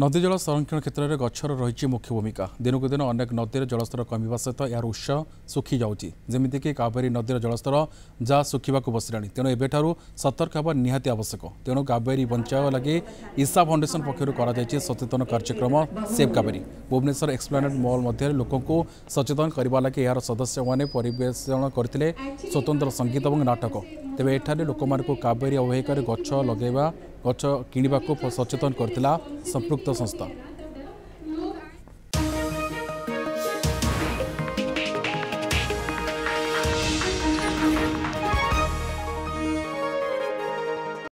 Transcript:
नदी जल संरक्षण क्षेत्र में गछर रही मुख्य भूमिका। दिनक दिन अनेक नदी जलस्तर कमिवा सहित यार उत्स सुखी जाउछि। जेमितिकि कावेरी नदीर जलस्तर जा सुखा बसला तेणु एबेठारु सतर्क होगा निहाती आवश्यक। तेणु कावेरी बंचाव लगी ईशा फाउंडेशन पक्षर सचेतन कार्यक्रम save Kaveri Bhubaneswar Esplanade mall मध्य लोकंकु सचेतन करने लगे यार सदस्य मैंने परिवेषण करथिले स्वतंत्र संगीत और नाटक। तेबे एठारे लोकमानकु कावेरी अवहेकर गछ लगैबा गछ किणिबाकु सचेतन करथिला संपृक्त संस्था।